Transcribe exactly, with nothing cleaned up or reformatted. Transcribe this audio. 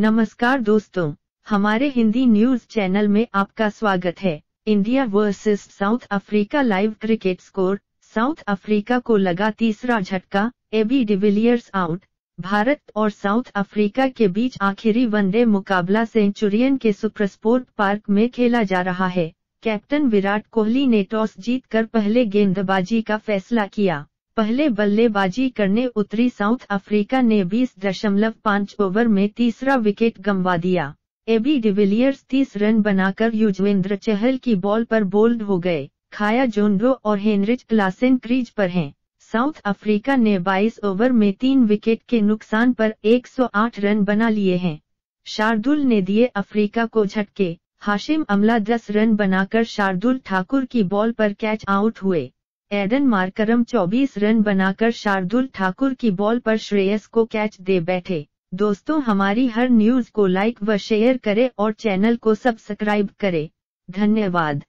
नमस्कार दोस्तों, हमारे हिंदी न्यूज चैनल में आपका स्वागत है। India versus South Africa live cricket score. South Africa को लगा तीसरा झटका, एबी डिविलियर्स आउट। भारत और साउथ अफ्रीका के बीच आखिरी वनडे मुकाबला सेंचुरियन के सुपर स्पोर्ट पार्क में खेला जा रहा है। कैप्टन विराट कोहली ने टॉस जीतकर पहले गेंदबाजी का फैसला किया। पहले बल्लेबाजी करने उतरी साउथ अफ्रीका ने बीस दशमलव पाँच ओवर में तीसरा विकेट गंवा दिया। एबी डिविलियर्स तीस रन बनाकर युजवेंद्र चहल की बॉल पर बोल्ड हो गए। खाया जोंडो और हेनरिच क्लासेन क्रीज पर हैं। साउथ अफ्रीका ने बाईस ओवर में तीन विकेट के नुकसान पर एक सौ आठ रन बना लिए हैं। शार्दुल ने दिए अफ्रीका को झटके। हाशिम अमला दस रन बनाकर शार्दुल ठाकुर की बॉल पर कैच आउट हुए। एडन मार्करम चौबीस रन बनाकर शार्दुल ठाकुर की बॉल पर श्रेयस को कैच दे बैठे। दोस्तों, हमारी हर न्यूज को लाइक व शेयर करें और चैनल को सब्सक्राइब करें। धन्यवाद।